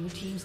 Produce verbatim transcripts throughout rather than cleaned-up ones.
Blue team's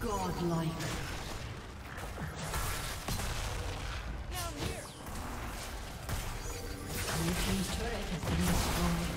Godlike. Down here. Blue team's turret has been destroyed.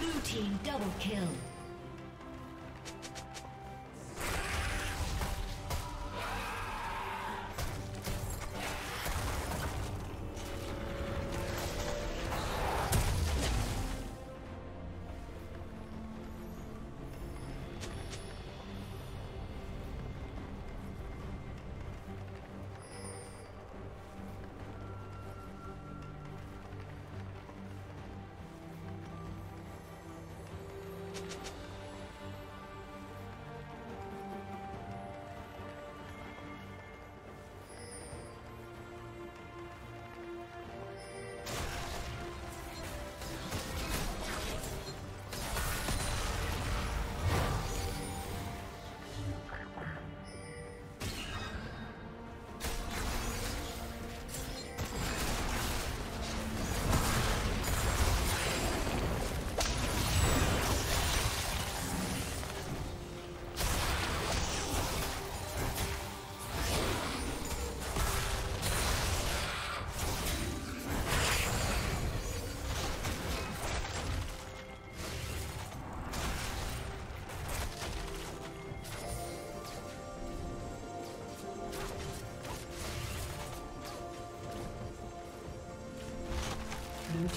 Blue team's turret has been destroyed. Blue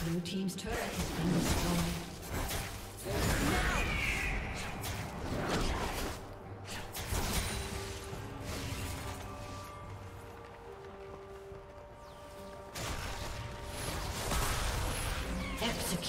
Blue team's turret has been destroyed.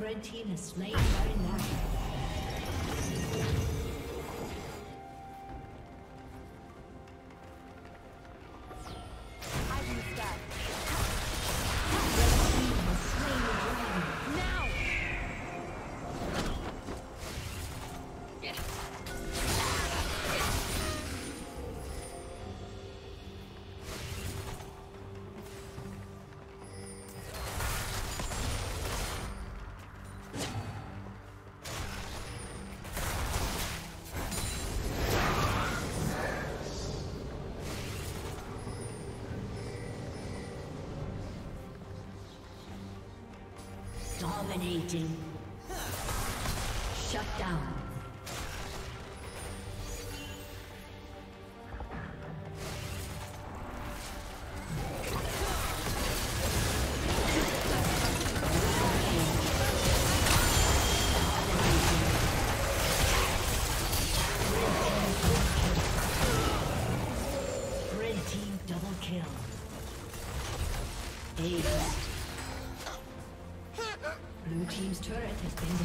Red team has slain Baron Nashor. Dominating. Shut down. Red team double kill. Ace. Blue team's turret has been